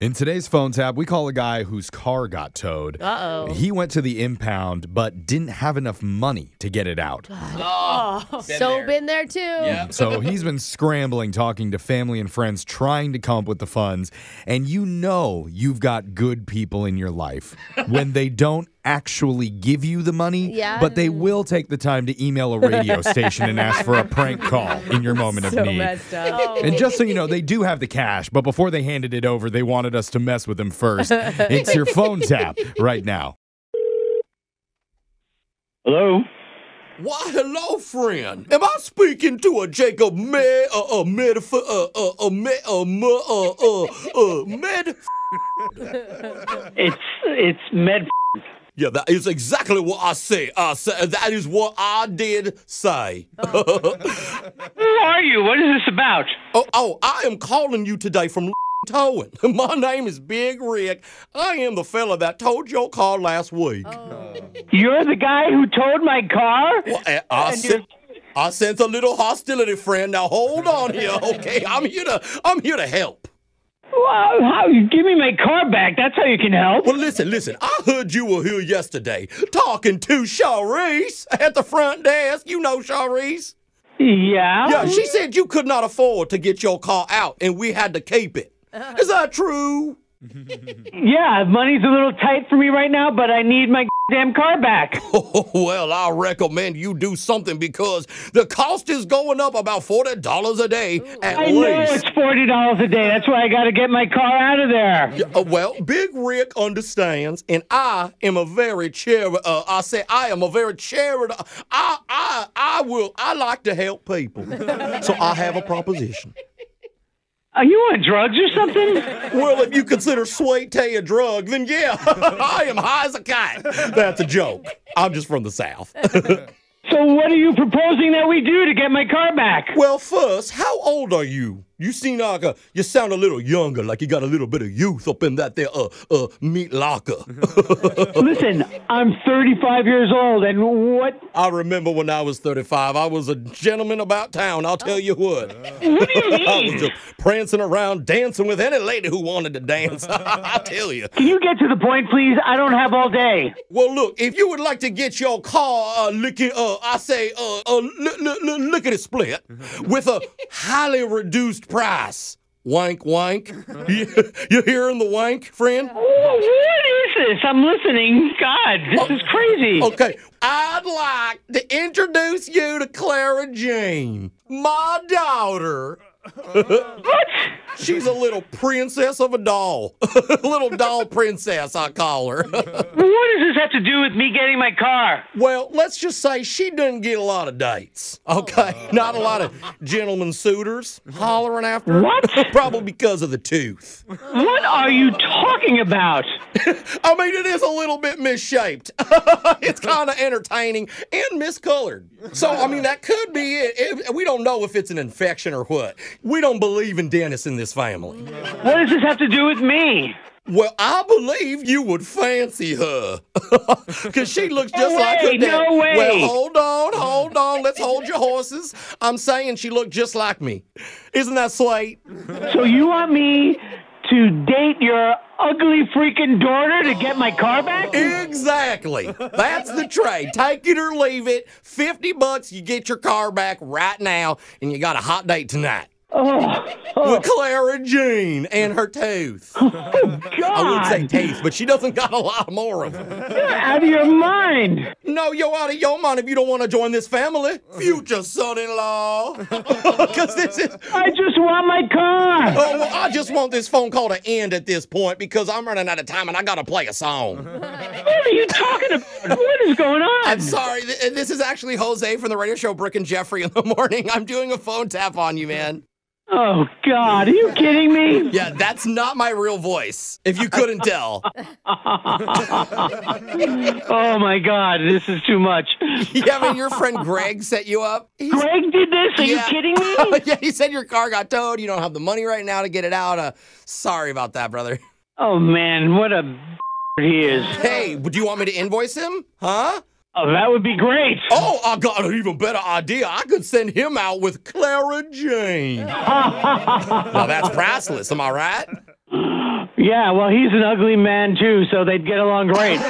In today's phone tap, we call a guy whose car got towed. Uh-oh. He went to the impound, but didn't have enough money to get it out. Been there too. Yep. So he's been scrambling, talking to family and friends, trying to come up with the funds. And you know you've got good people in your life when they don't actually give you the money, but they will take the time to email a radio station and ask for a prank call in your moment of need. Messed up. And just so you know, they do have the cash, but before they handed it over, they wanted us to mess with them first. It's your phone tap right now. Hello? Why, hello, friend. Am I speaking to a Jacob Med, Med? It's Med. Yeah, that is exactly what I say. That is what I did say. Oh. Who are you? What is this about? Oh, I am calling you today from towing. My name is Big Rick. I am the fella that towed your car last week. Oh. You're the guy who towed my car? Well, I sense a little hostility, friend. Now hold on here, okay? I'm here to help. Well, give me my car back. That's how you can help. Well, listen. I heard you were here yesterday talking to Sharice at the front desk. You know Sharice? Yeah? Yeah, she said you could not afford to get your car out, and we had to keep it. Is that true? Yeah, money's a little tight for me right now, but I need my damn car back. Oh, well, I recommend you do something because the cost is going up about $40 a day at least. I know it's $40 a day. That's why I got to get my car out of there. Yeah, well, Big Rick understands, and I like to help people. So I have a proposition. Are you on drugs or something? Well, if you consider sweet tea a drug, then yeah, I am high as a kite. That's a joke. I'm just from the South. So what are you proposing that we do to get my car back? Well, first, how old are you? You seem like you sound a little younger, like you got a little bit of youth up in that there meat locker. Listen, I'm 35 years old, and what? I remember when I was 35, I was a gentleman about town, I'll tell you what. What do you mean? I was just prancing around, dancing with any lady who wanted to dance, I tell you. Can you get to the point, please? I don't have all day. Well, look, if you would like to get your car, look at it split, with a highly reduced price. Wank, wank. You hearing the wank, friend? What is this? I'm listening. God, this is crazy. Okay. I'd like to introduce you to Clara Jean, my daughter. What? She's a little princess of a doll. A little doll princess, I call her. What does this have to do with me getting my car? Well, let's just say she doesn't get a lot of dates, okay? Not a lot of gentlemen suitors hollering after her. What? Probably because of the tooth. What are you talking about? I mean, it is a little bit misshaped. It's kind of entertaining and miscolored. So, I mean, that could be it. We don't know if it's an infection or what. We don't believe in dentists in this family. What does this have to do with me? Well, I believe you would fancy her. Because she looks just like her dad. No way. Well, hold on. Let's hold your horses. I'm saying she looked just like me. Isn't that sweet? So you want me to date your ugly freaking daughter to get my car back? Exactly. That's the trade. Take it or leave it. $50, you get your car back right now, and you got a hot date tonight. With Clara Jean and her tooth. Oh, God. I would say teeth, but she doesn't got a lot more of them. You're out of your mind. No, you're out of your mind if you don't want to join this family. Future son-in-law. Because I just want my car. Oh, well, I just want this phone call to end at this point because I'm running out of time and I got to play a song. What are you talking about? What is going on? I'm sorry. This is actually Jose from the radio show Brick and Jeffrey in the Morning. I'm doing a phone tap on you, man. Oh, God, are you kidding me? Yeah, that's not my real voice, if you couldn't tell. Oh, my God, this is too much. Yeah, but your friend Greg set you up? Greg did this? Are you kidding me? Yeah, he said your car got towed. You don't have the money right now to get it out. Sorry about that, brother. Oh, man, what a he is. Hey, do you want me to invoice him? Huh? Oh, that would be great. Oh, I got an even better idea. I could send him out with Clara Jean. Now, that's priceless. Am I right? Yeah, well, he's an ugly man, too, so they'd get along great.